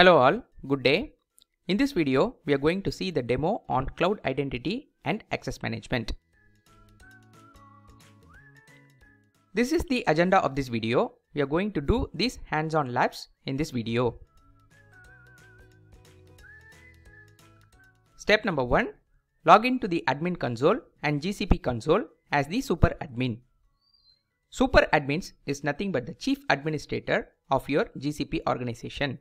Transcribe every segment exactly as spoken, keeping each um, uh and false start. Hello all, good day. In this video, we are going to see the demo on Cloud Identity and Access Management. This is the agenda of this video. We are going to do these hands-on labs in this video. Step number one, log in to the Admin Console and G C P Console as the Super Admin. Super Admins is nothing but the Chief Administrator of your G C P organization.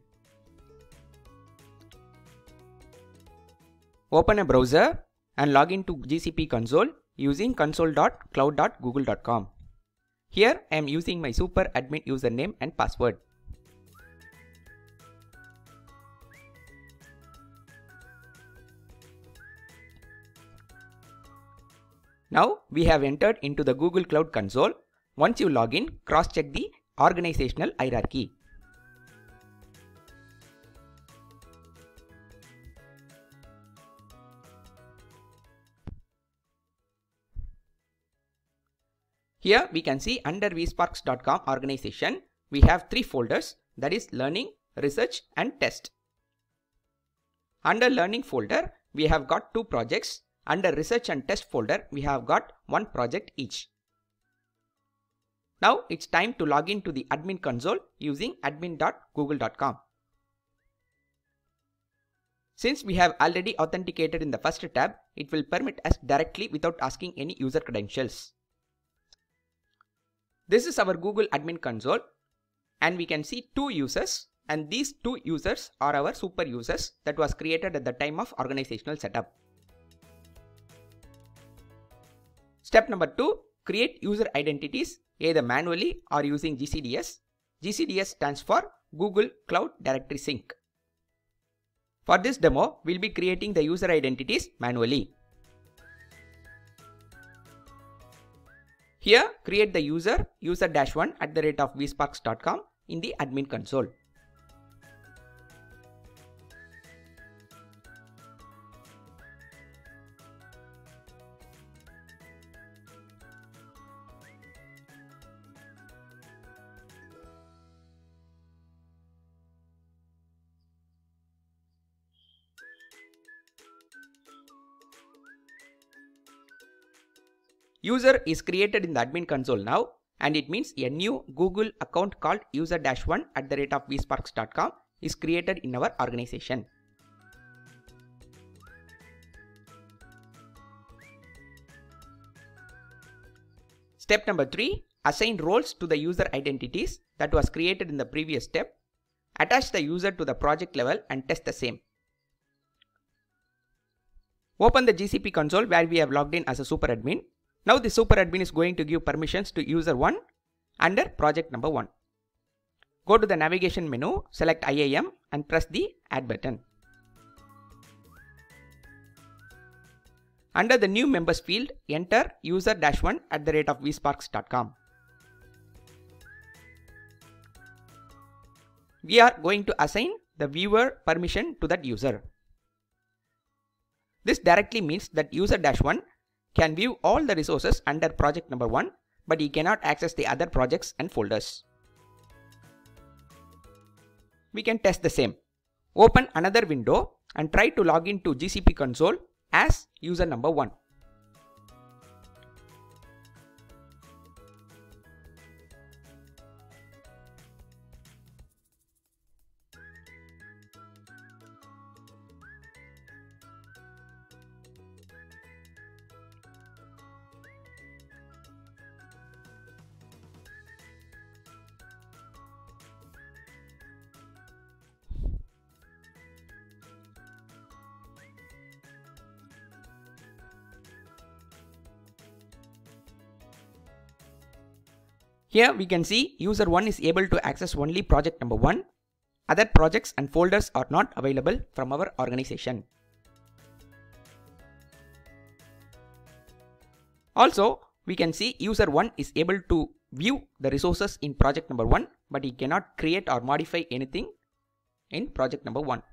Open a browser and log in to G C P Console using console dot cloud dot google dot com. Here I am using my Super Admin username and password. Now we have entered into the Google Cloud Console. Once you log in, cross-check the organizational hierarchy. Here we can see under v sparkz dot com organization, we have three folders, that is learning, research and test. Under learning folder, we have got two projects. Under research and test folder, we have got one project each. Now it's time to log in to the Admin Console using admin dot google dot com. Since we have already authenticated in the first tab, it will permit us directly without asking any user credentials. This is our Google Admin Console and we can see two users, and these two users are our super users that was created at the time of organizational setup. Step number two, create user identities either manually or using G C D S. G C D S stands for Google Cloud Directory Sync. For this demo, we'll be creating the user identities manually. Here, create the user, user dash one at the rate of v sparkz dot com in the Admin Console. User is created in the Admin Console now, and it means a new Google account called user dash one at the rate of v sparkz dot com is created in our organization. Step number three, assign roles to the user identities that was created in the previous step. Attach the user to the project level and test the same. Open the G C P console where we have logged in as a super admin. Now the super admin is going to give permissions to user one under project number one. Go to the navigation menu, select I A M and press the add button. Under the new members field, enter user dash one at the rate of v sparkz dot com. We are going to assign the viewer permission to that user. This directly means that user dash one can view all the resources under project number one, but he cannot access the other projects and folders. We can test the same. Open another window and try to log into G C P console as user number one. Here we can see user one is able to access only project number one. Other projects and folders are not available from our organization. Also, we can see user one is able to view the resources in project number one, but he cannot create or modify anything in project number one.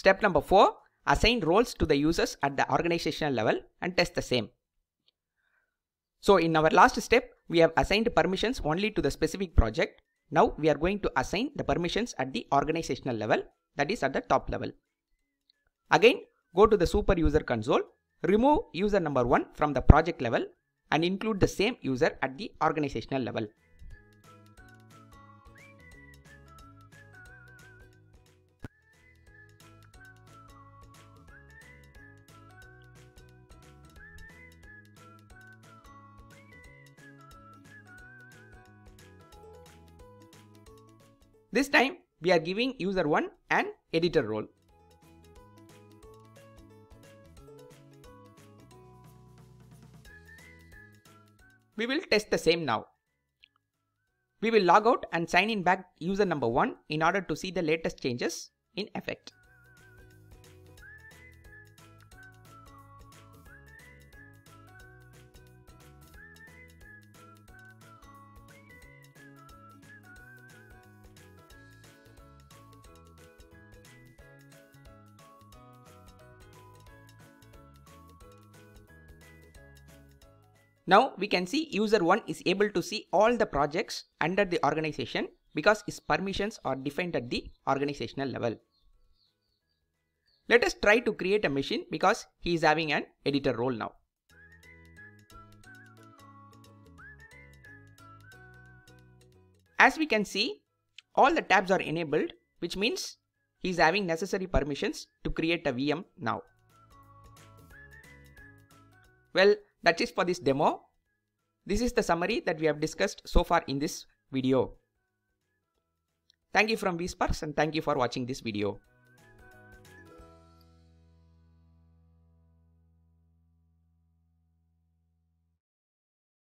Step number four, assign roles to the users at the organizational level and test the same. So in our last step, we have assigned permissions only to the specific project. Now we are going to assign the permissions at the organizational level, that is at the top level. Again, go to the super user console, remove user number one from the project level and include the same user at the organizational level. This time we are giving user one an editor role. We will test the same now. We will log out and sign in back user number one in order to see the latest changes in effect. Now we can see user one is able to see all the projects under the organization because its permissions are defined at the organizational level. Let us try to create a machine because he is having an editor role now. As we can see, all the tabs are enabled, which means he is having necessary permissions to create a V M now. Well, that is for this demo. This is the summary that we have discussed so far in this video. Thank you from vsparkz and thank you for watching this video.